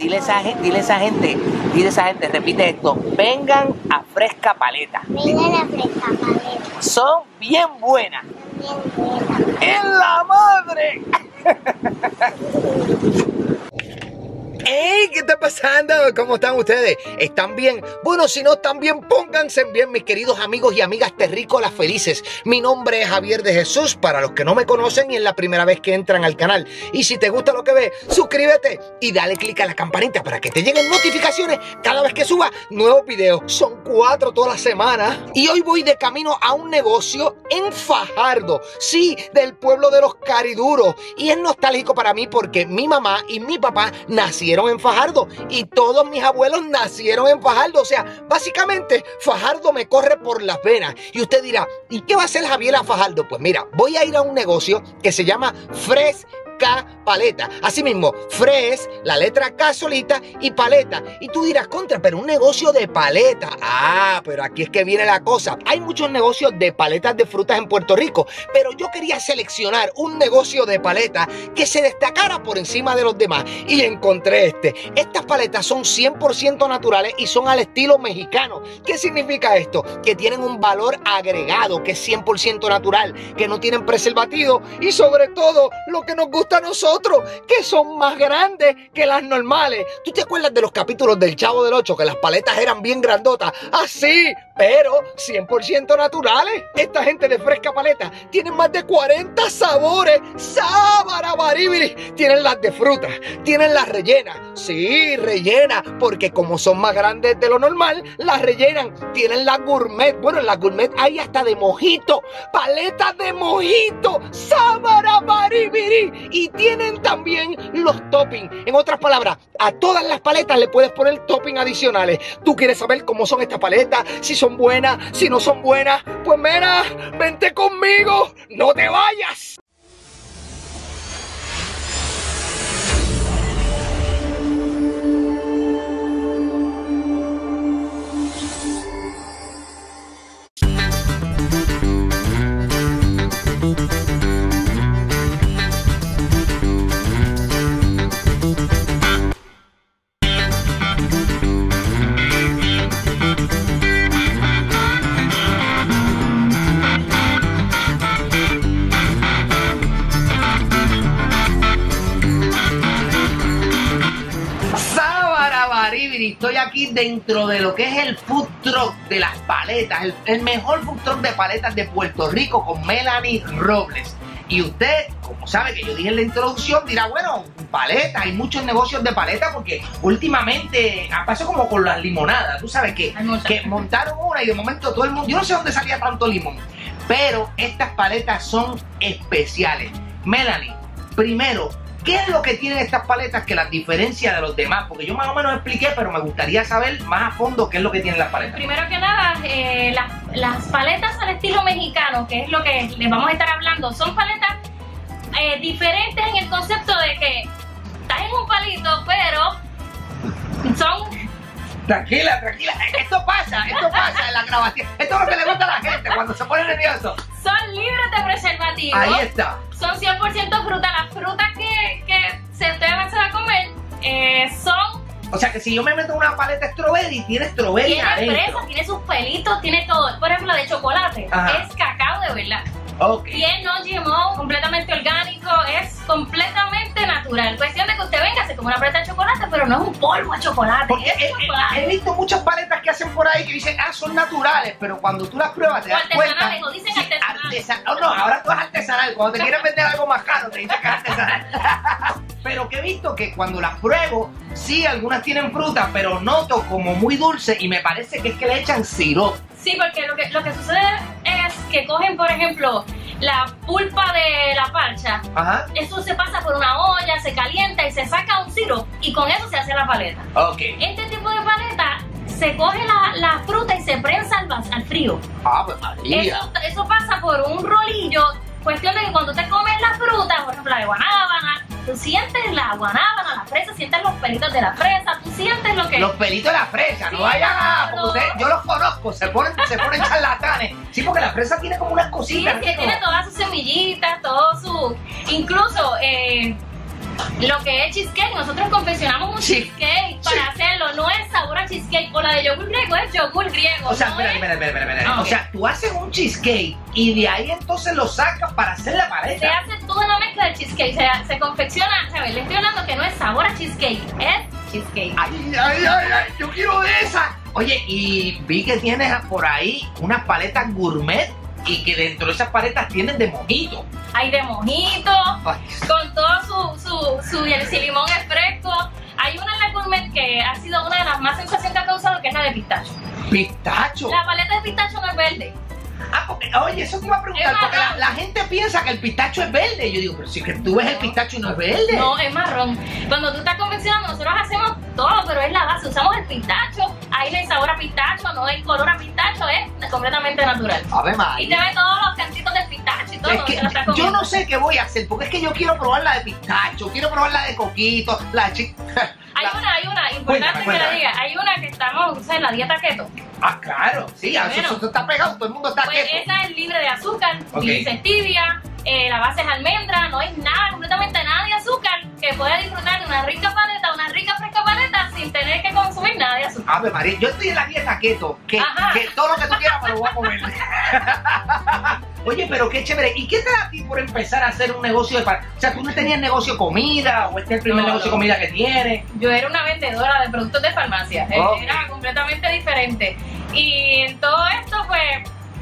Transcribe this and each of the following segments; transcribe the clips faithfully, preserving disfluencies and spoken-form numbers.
Dile a esa, dile a esa gente, dile a esa gente, repite esto, vengan a Fresca Paleta. Vengan a Fresca Paleta. Son bien buenas. Son bien buenas. ¡En la madre! ¡Ey! ¿Qué está pasando? ¿Cómo están ustedes? ¿Están bien? Bueno, si no están bien, pónganse bien, mis queridos amigos y amigas terrícolas felices. Mi nombre es Javier de Jesús, para los que no me conocen y es la primera vez que entran al canal. Y si te gusta lo que ves, suscríbete y dale click a la campanita para que te lleguen notificaciones cada vez que suba nuevos videos. Son cuatro todas las semanas. Y hoy voy de camino a un negocio en Fajardo, sí, del pueblo de los cariduros. Y es nostálgico para mí porque mi mamá y mi papá nacieron en Fajardo y todos mis abuelos nacieron en Fajardo, o sea, básicamente Fajardo me corre por las venas. Y usted dirá, ¿y qué va a hacer Javier a Fajardo? Pues mira, voy a ir a un negocio que se llama Fres K Paleta. Así mismo, Fres, la letra K solita y Paleta. Y tú dirás, contra, pero un negocio de paleta. Ah, pero aquí es que viene la cosa. Hay muchos negocios de paletas de frutas en Puerto Rico, pero yo quería seleccionar un negocio de paleta que se destacara por encima de los demás. Y encontré este. Estas paletas son cien por ciento naturales y son al estilo mexicano. ¿Qué significa esto? Que tienen un valor agregado, que es cien por ciento natural, que no tienen preservativo y sobre todo lo que nos gusta a nosotros, que son más grandes que las normales. ¿Tú te acuerdas de los capítulos del Chavo del Ocho que las paletas eran bien grandotas? Así, pero cien por ciento naturales. Esta gente de Fresca Paleta tienen más de cuarenta sabores. ¡Sabarabaribiri! Tienen las de fruta, tienen las rellenas. Sí, rellenas, porque como son más grandes de lo normal, las rellenan. Tienen las gourmet. Bueno, en las gourmet hay hasta de mojito. Paletas de mojito. ¡Sabarabaribiri! Y tienen también los toppings. En otras palabras, a todas las paletas le puedes poner toppings adicionales. ¿Tú quieres saber cómo son estas paletas? Si son buenas, si no son buenas. Pues mira, vente conmigo, no te vayas. Estoy aquí dentro de lo que es el food truck de las paletas, el, el mejor food truck de paletas de Puerto Rico con Melanie Robles. Y usted, como sabe que yo dije en la introducción, dirá, bueno, paleta, hay muchos negocios de paleta porque últimamente pasó como con las limonadas, tú sabes que, que montaron una y de momento todo el mundo, yo no sé dónde salía tanto limón, pero estas paletas son especiales. Melanie, primero, ¿qué es lo que tienen estas paletas que las diferencia de los demás? Porque yo más o menos expliqué, pero me gustaría saber más a fondo qué es lo que tienen las paletas. Primero que nada, eh, las, las paletas al estilo mexicano, que es lo que les vamos a estar hablando, son paletas eh, diferentes en el concepto de que estás en un palito, pero son... Tranquila, tranquila, esto pasa, esto pasa en la grabación. Esto es lo que le gusta a la gente cuando se pone nervioso. Son libres de preservativos. Ahí está. Son cien por ciento fruta. Las frutas que, que se estén a comer eh, son... O sea que si yo me meto una paleta strawberry, tiene strawberry tiene adentro. Tiene fresa, tiene sus pelitos, tiene todo. Por ejemplo, la de chocolate. Ajá. Es cacao de verdad. Okay. Y es no G M O, completamente orgánico, es completamente natural. Cuestión de que usted venga, se come una paleta de chocolate, pero no es un polvo de chocolate. Porque es he, chocolate. He visto muchas paletas que hacen por ahí que dicen, ah, son naturales, pero cuando tú las pruebas te o das cuenta. O dicen sí, artesanales. Artesan oh, no, ahora tú es artesanal. Cuando te quieren vender algo más caro, te dicen que es artesanal. Pero que he visto que cuando las pruebo, sí, algunas tienen fruta, pero noto como muy dulce y me parece que es que le echan sirope. Sí, porque lo que, lo que sucede es que cogen, por ejemplo, la pulpa de la parcha. Ajá. Eso se pasa por una olla, se calienta y se saca un sirope y con eso se hace la paleta. Okay. Este tipo de paleta se coge la, la fruta y se prensa al, al frío. Ah, pues María. Eso, eso pasa por un rolillo. Cuestión de que cuando te comes la fruta, por ejemplo la de guanábana, tú sientes la guanábana, la fresa, sientes los pelitos de la fresa, tú sientes lo que... Los pelitos de la fresa, sí, no vayan a... Claro. Ustedes, yo los conozco, se ponen, se ponen charlatanes. Sí, porque la fresa tiene como unas cositas. Sí, que tiene todas sus semillitas, todo su... Incluso... Eh, lo que es cheesecake. Nosotros confeccionamos un sí. cheesecake sí. para hacerlo. No es sabor a cheesecake o la de yogur griego, es yogur griego. O sea, no espera, es... espera, espera, espera, espera. Ah, okay. O sea, tú haces un cheesecake y de ahí entonces lo sacas para hacer la paleta. Se hace toda la mezcla de cheesecake. Se, se confecciona, ¿sabes? Le estoy hablando que no es sabor a cheesecake, es cheesecake. Ay, ay, ay, ay, yo quiero de esa. Oye, y vi que tienes por ahí unas paletas gourmet. Y que dentro de esas paletas tienen de mojito. Hay de mojito, ay, con todo su, su, su, el, su limón es fresco. Hay una en la gourmet que ha sido una de las más sensaciones que ha causado, que es la de pistacho. ¿Pistacho? La paleta de pistacho no es verde. Ah, porque, oye, eso te iba a preguntar, porque la, la gente piensa que el pistacho es verde. Y yo digo, pero si que tú ves el pistacho y no es verde. No, es marrón. Cuando tú estás confeccionando, nosotros hacemos todo, pero es la base. Usamos el pistacho, ahí no hay sabor a pistacho, no hay color a pistacho, es completamente natural. A ver, María. Y te ves todos los cantitos de pistacho y todo. Es que lo yo no sé qué voy a hacer, porque es que yo quiero probar la de pistacho, quiero probar la de coquito, la chica. Hay la... una, hay una, importante que la diga, hay una que estamos, o sea, en la dieta keto. Ah, claro, sí, a bueno, eso, eso está pegado, todo el mundo está pues keto. Esa es libre de azúcar, okay. Dice tibia, eh, la base es almendra, no hay nada, completamente nada de azúcar, que pueda disfrutar de una rica paleta, una rica fresca paleta, sin tener que consumir nada de azúcar. A ver, María, yo estoy en la dieta keto, que, que todo lo que tú quieras me lo voy a comer. Oye, pero qué chévere. ¿Y qué te da a ti por empezar a hacer un negocio de paleta? O sea, ¿tú no tenías negocio de comida? ¿O este es el primer no, negocio de comida que tienes? Yo era una vendedora de productos de farmacia. Okay. Era completamente diferente. Y en todo esto, pues,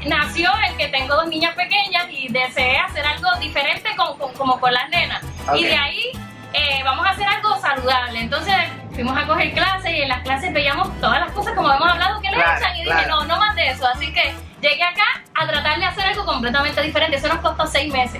nació el que tengo dos niñas pequeñas y deseé hacer algo diferente con, con, como con las nenas. Okay. Y de ahí, eh, vamos a hacer algo saludable. Entonces, fuimos a coger clases y en las clases veíamos todas las cosas como hemos hablado que le claro, echan. Y claro. dije, no, no más de eso. Así que llegué acá a tratar de hacer algo completamente diferente. Eso nos costó seis meses.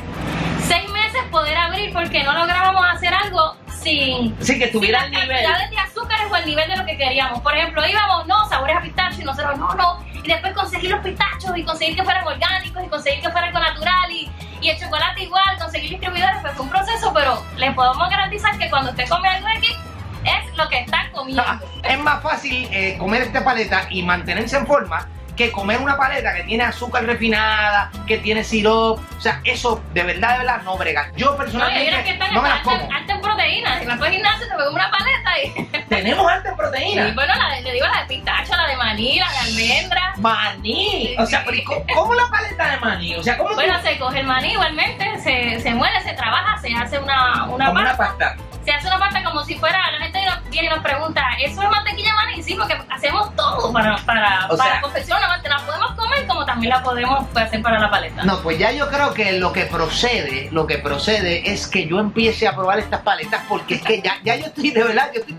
Seis meses poder abrir porque no lográbamos hacer algo sin, sin que tuviera sin las el nivel. Cantidades de azúcares o el nivel de lo que queríamos. Por ejemplo, íbamos, no, sabores a pistacho y nosotros no, no. Y después conseguir los pistachos y conseguir que fueran orgánicos y conseguir que fueran con natural y, y el chocolate igual, conseguir distribuidores, pues fue un proceso, pero les podemos garantizar que cuando usted come algo aquí, es lo que está comiendo. Ah, es más fácil eh, comer esta paleta y mantenerse en forma que comer una paleta que tiene azúcar refinada, que tiene sirope. O sea, eso de verdad, de verdad, no brega. Yo personalmente no, que están no me las como. Alta en proteínas. Si me fue gimnasio, te me como una paleta y... Tenemos alta en proteínas. Sí, bueno, la de, le digo la de pistacho, la de maní, la de almendra. Maní. O sea, pero ¿cómo, cómo la paleta de maní? O sea, ¿cómo bueno, tú... se coge el maní igualmente, se, se muele, se trabaja, se hace una, una como pasta. Una pasta. Se hace una pasta como si fuera, la gente viene y nos pregunta, ¿eso es mantequilla de maní? Sí, porque hacemos todo para, para, para confeccionar, la podemos comer como también la podemos hacer para la paleta. No, pues ya yo creo que lo que procede, lo que procede es que yo empiece a probar estas paletas porque es que ya, ya yo estoy de verdad, yo estoy...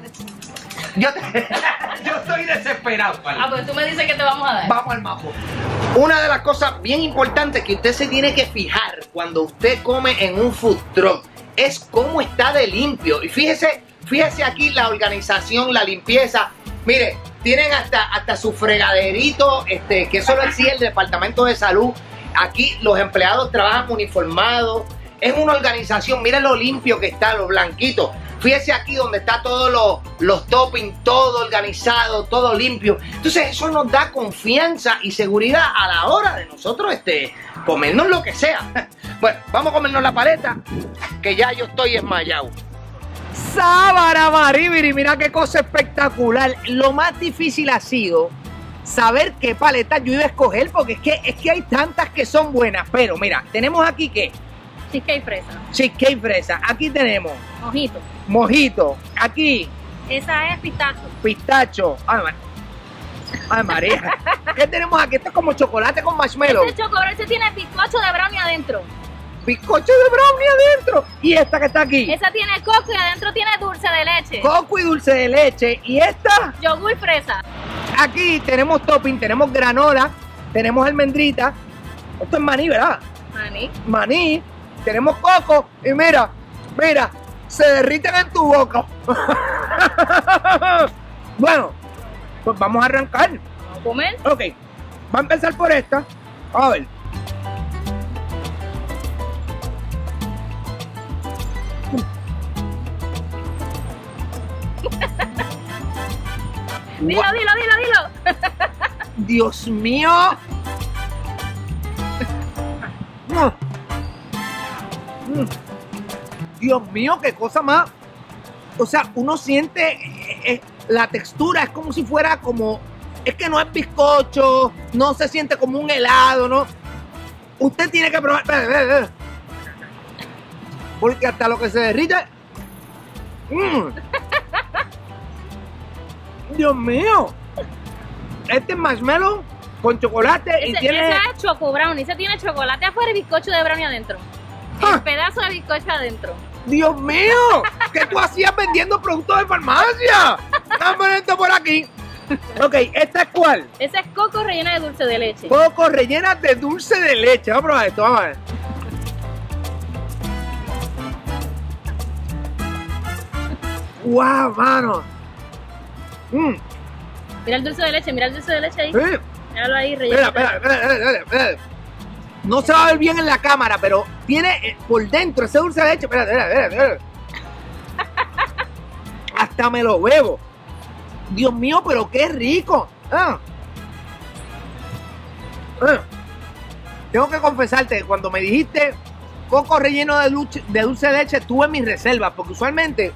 Yo, te, yo estoy desesperado, paleta. Ah, pues tú me dices que te vamos a dar. Vamos al mapo. Una de las cosas bien importantes que usted se tiene que fijar cuando usted come en un food truck es cómo está de limpio. Y fíjese, fíjese aquí la organización, la limpieza. Mire, tienen hasta, hasta su fregaderito, este, que eso lo exige el Departamento de Salud. Aquí los empleados trabajan uniformados. Es una organización, miren lo limpio que está, lo blanquito. Fíjese aquí donde está todos lo, los toppings, todo organizado, todo limpio. Entonces eso nos da confianza y seguridad a la hora de nosotros este, comernos lo que sea. Bueno, vamos a comernos la paleta, que ya yo estoy esmayado. Sábara Maribiri, mira qué cosa espectacular. Lo más difícil ha sido saber qué paleta yo iba a escoger, porque es que, es que hay tantas que son buenas. Pero mira, tenemos aquí que... cheesecake fresa. Cheesecake fresa. Aquí tenemos... mojito. Mojito. Aquí. Esa es pistacho. Pistacho. Ay, Mar... ay María. ¿Qué tenemos aquí? Esto es como chocolate con marshmallow. Este chocolate, este tiene bizcocho de brownie adentro. Bizcocho de brownie adentro. Y esta que está aquí. Esa tiene coco y adentro tiene dulce de leche. Coco y dulce de leche. Y esta... yogur fresa. Aquí tenemos topping. Tenemos granola. Tenemos almendrita. Esto es maní, ¿verdad? Maní. Maní. Tenemos coco y mira, mira, se derriten en tu boca. Bueno, pues vamos a arrancar. ¿Vamos a comer? Ok, va a empezar por esta. A ver. Dilo, dilo, dilo, dilo. Dios mío. No. Dios mío, qué cosa más. O sea, uno siente eh, la textura, es como si fuera como... Es que no es bizcocho, no se siente como un helado, ¿no? Usted tiene que probar... Porque hasta lo que se derrite... ¡Mmm! ¡Dios mío! Este es marshmallow con chocolate ese, y tiene... Ese es choco brownie, ese tiene chocolate afuera y bizcocho de brownie adentro. ¡Ah! El pedazo de bizcocho adentro. ¡Dios mío! ¿Qué tú hacías vendiendo productos de farmacia? ¡Dame esto por aquí! Ok, ¿esta es cuál? Esa es coco rellena de dulce de leche. Coco rellena de dulce de leche. Vamos a probar esto, vamos a ver. ¡Guau, wow, mano! Mm. Mira el dulce de leche, mira el dulce de leche ahí. Sí. Míralo ahí, relleno. Espera, espera, espera, espera. No se va a ver bien en la cámara, pero tiene por dentro ese dulce de leche. Espera, espera, espera. Hasta me lo bebo. Dios mío, pero qué rico. Ah. Ah. Tengo que confesarte que cuando me dijiste coco relleno de dulce de, dulce de leche, tuve mis reservas, porque usualmente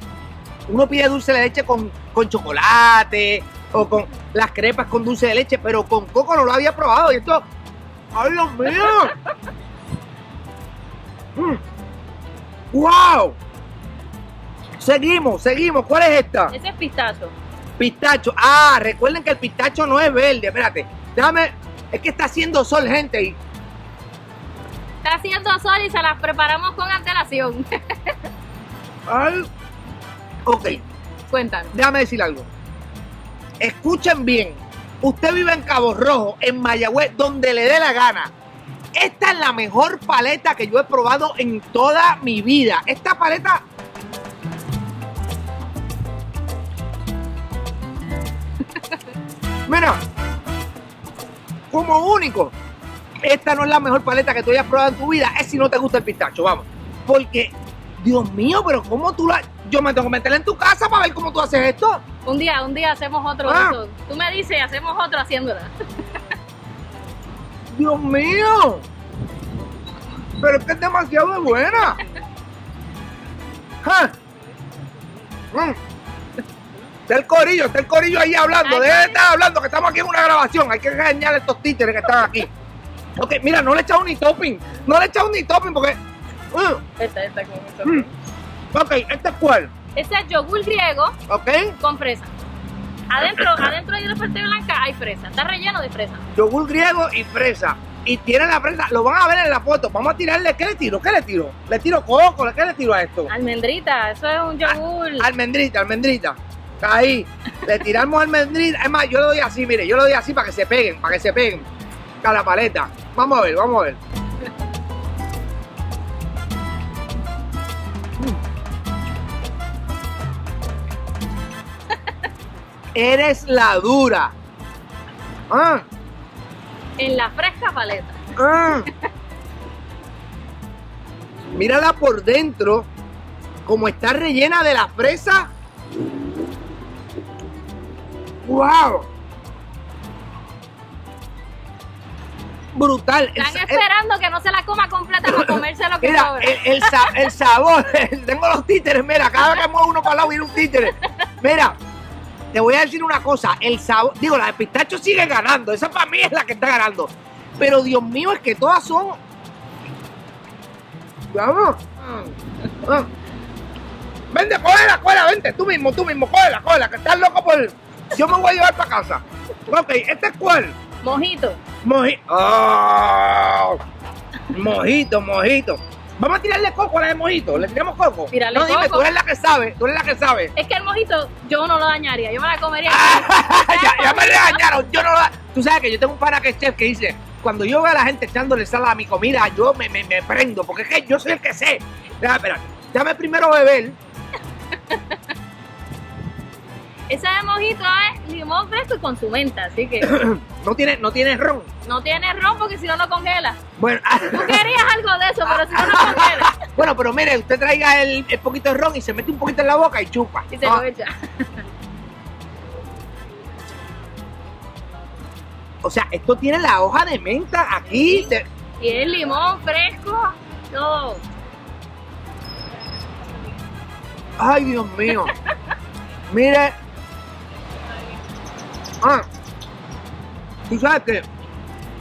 uno pide dulce de leche con, con chocolate o con las crepas con dulce de leche, pero con coco no lo había probado. Y esto, ¡ay, Dios mío! mm. ¡Wow! Seguimos, seguimos. ¿Cuál es esta? Ese es pistacho. Pistacho, ah, recuerden que el pistacho no es verde, espérate, déjame, es que está haciendo sol, gente, y... Está haciendo sol y se las preparamos con antelación. Ay, ok. Sí, cuéntanos. Déjame decir algo, escuchen bien, usted vive en Cabo Rojo, en Mayagüez, donde le dé la gana. Esta es la mejor paleta que yo he probado en toda mi vida. Esta paleta... Mira, como único, esta no es la mejor paleta que tú hayas probado en tu vida, es si no te gusta el pistacho, vamos. Porque, Dios mío, pero cómo tú la... Yo me tengo que meterla en tu casa para ver cómo tú haces esto. Un día, un día hacemos otro. Ah. Eso. Tú me dices, hacemos otro haciéndola. Dios mío, pero es que es demasiado de buena. Ja. Mm. Está el corillo, está el corillo ahí hablando. Deja de estar hablando, que estamos aquí en una grabación. Hay que engañar a estos títeres que están aquí. Ok, mira, no le he echado ni topping. No le he echado ni topping porque... Uh. Esta, esta con mucho topping. Mm. Ok, ¿esta es cuál? Este es yogur griego, okay, con fresa. Adentro, adentro de la parte blanca hay fresa. Está relleno de fresa. Yogur griego y fresa. Y tiene la fresa. Lo van a ver en la foto. Vamos a tirarle. ¿Qué le tiro? ¿Qué le tiro? ¿Le tiro coco? ¿Qué le tiro a esto? Almendrita. Eso es un yogur. Ah, almendrita, almendrita. Ahí, le tiramos almendrita. Es más, yo lo doy así, mire, yo lo doy así para que se peguen, para que se peguen a la paleta. Vamos a ver, vamos a ver. Eres la dura. Ah. En la fresca paleta. Ah. Mírala por dentro, como está rellena de la fresa. ¡Wow! Brutal. Están el, esperando el, que no se la coma completa para comerse lo que mira, sobra. El, el, sa, el sabor. Tengo los títeres, mira, cada vez que muevo uno para el lado viene un títere. Mira, te voy a decir una cosa, el sabor, digo, la de pistacho sigue ganando, esa para mí es la que está ganando. Pero Dios mío, es que todas son... Vamos. Vente, cógela, cógela, vente, tú mismo, tú mismo, cógela, cógela, que estás loco por... Yo me voy a llevar para casa. Ok, ¿este es cuál? Mojito. Mojito. Oh, mojito, mojito. Vamos a tirarle coco a la de mojito. ¿Le tiramos coco? Tírale no, coco. Dime, tú eres la que sabe. Tú eres la que sabe. Es que el mojito yo no lo dañaría. Yo me la comería. Ah, ya, ya me le dañaron. Yo no lo da... Tú sabes que yo tengo un pana que es chef que dice, cuando yo veo a la gente echándole sal a mi comida, yo me, me, me prendo. Porque es que yo soy el que sé. Déjame, espérate. Déjame primero beber. Esa de mojito es limón fresco y con su menta, así que... no, tiene, no tiene ron. No tiene ron porque si no, no congela. Bueno... Tú querías algo de eso, pero si no, no congela. Bueno, pero mire, usted traiga el, el poquito de ron y se mete un poquito en la boca y chupa. Y se ah. lo echa. O sea, esto tiene la hoja de menta aquí. Sí. De... Y el limón fresco, todo. ¡Ay, Dios mío! Mire. Ah, tú sabes que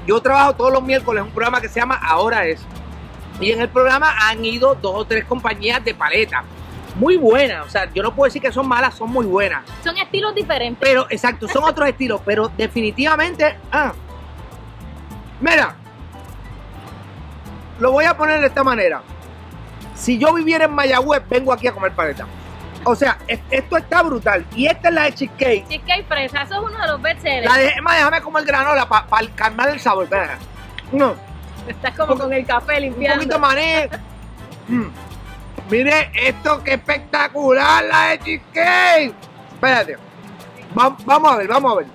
yo trabajo todos los miércoles un programa que se llama Ahora Es. Y en el programa han ido dos o tres compañías de paleta. Muy buenas, o sea, yo no puedo decir que son malas, son muy buenas. Son estilos diferentes. Pero, exacto, son otros estilos, pero definitivamente... Ah, mira, lo voy a poner de esta manera. Si yo viviera en Mayagüez, vengo aquí a comer paleta. O sea, es, esto está brutal. Y esta es la de cheesecake. Cheesecake fresa, eso es uno de los bestsellers. La de, más, déjame comer granola para pa calmar el sabor. Espera. No. Estás como con el café limpiando. Un poquito mané. Mm. Mire esto, qué espectacular la de cheesecake. Espérate. Va, vamos a ver, vamos a ver.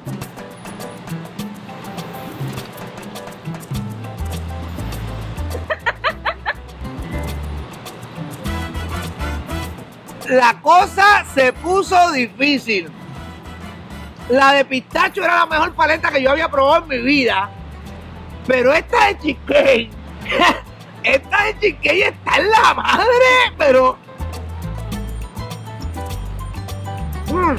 La cosa se puso difícil. La de pistacho era la mejor paleta que yo había probado en mi vida. Pero esta de cheesecake, esta de cheesecake está en la madre, pero... Mm.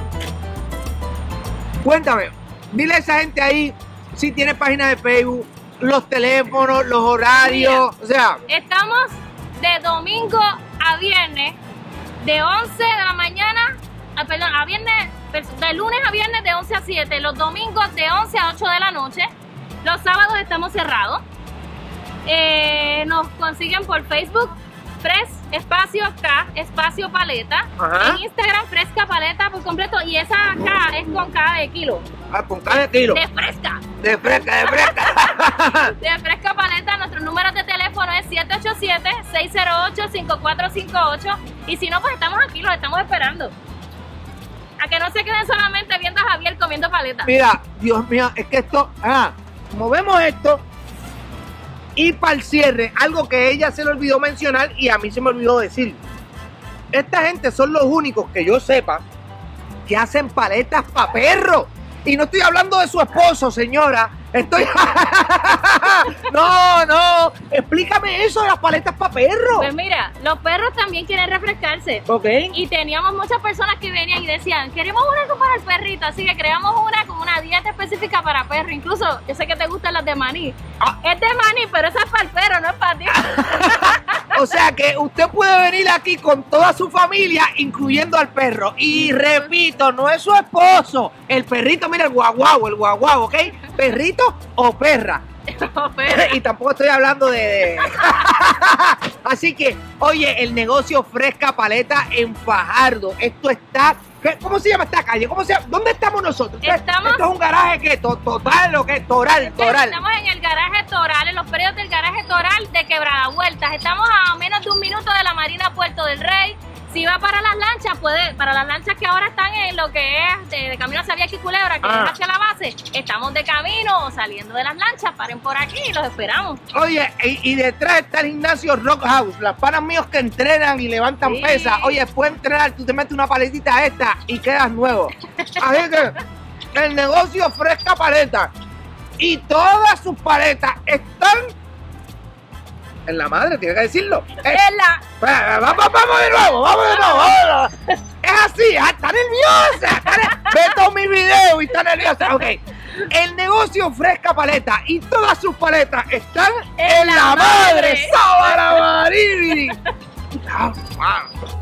Cuéntame, dile a esa gente ahí si tiene página de Facebook, los teléfonos, los horarios, mira, o sea... Estamos de domingo a viernes. De once de la mañana, a, perdón, a viernes, de lunes a viernes de once a siete, los domingos de once a ocho de la noche, los sábados estamos cerrados. Eh, nos consiguen por Facebook, Fres espacio K, espacio Paleta. Ajá. En Instagram, Fresca Paleta por completo, y esa K es con K de kilo. Ah, con K de kilo. De fresca. De fresca, de fresca. De Fresca Paleta. Nuestros números de teléfono es siete ocho siete, seis cero ocho, cinco cuatro cinco ocho. Y si no, pues estamos aquí, los estamos esperando. A que no se queden solamente viendo a Javier comiendo paleta. Mira, Dios mío, es que esto... Ah, movemos esto. Y para el cierre, algo que ella se le olvidó mencionar y a mí se me olvidó decir. Esta gente son los únicos que yo sepa que hacen paletas para perros. Y no estoy hablando de su esposo, señora. Estoy... No, no. Explícame eso de las paletas para perros. Pues mira, los perros también quieren refrescarse. Ok. Y teníamos muchas personas que venían y decían, queremos una para el perrito. Así que creamos una con una dieta específica para perros. Incluso, yo sé que te gustan las de maní. Ah. Es de maní, pero esa es para el perro, no es para ti. O sea que usted puede venir aquí con toda su familia, incluyendo al perro. Y repito, no es su esposo. El perrito, mira, el guaguau, el guaguau, ¿ok? Perrito o perra. O perra. Y tampoco estoy hablando de... de... Así que, oye, el negocio Fresca Paleta en Fajardo. Esto está... ¿Cómo se llama esta calle? ¿Cómo se llama? ¿Dónde estamos nosotros? Estamos... Esto es un garaje que total, lo que es Toral, Toral. Estamos en el garaje Toral, en los predios del garaje Toral de Quebrada Vueltas. Estamos a menos de un minuto de la Marina Puerto del Rey. Si va para las lanchas, puede, para las lanchas que ahora están en lo que es de, de camino hacia Vieques y Culebra, que ah. es hacia la base, estamos de camino saliendo de las lanchas, paren por aquí y los esperamos. Oye, y, y detrás está el gimnasio Rock House, las panas míos que entrenan y levantan sí. pesas. Oye, después de entrenar, tú te metes una paletita esta y quedas nuevo. Así que el negocio Fresca Paleta y todas sus paletas están... En la madre, tiene que decirlo. Es, en la... Vamos, vamos de nuevo, vamos de nuevo, vamos de nuevo. Es así, está nerviosa. Está ne... Ve todo mi video y está nerviosa. Ok. El negocio Fresca Paleta y todas sus paletas están en, en la madre. madre. ¡Sábara Maribiri! Oh, wow.